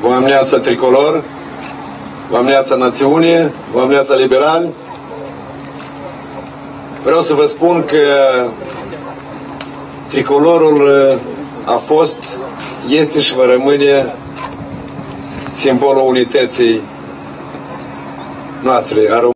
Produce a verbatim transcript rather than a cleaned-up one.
vă amneață tricolor, vă amneață națiune, vă amneață liberali. Vreau să vă spun că tricolorul a fost, este și va rămâne simbolul unității noastre a României.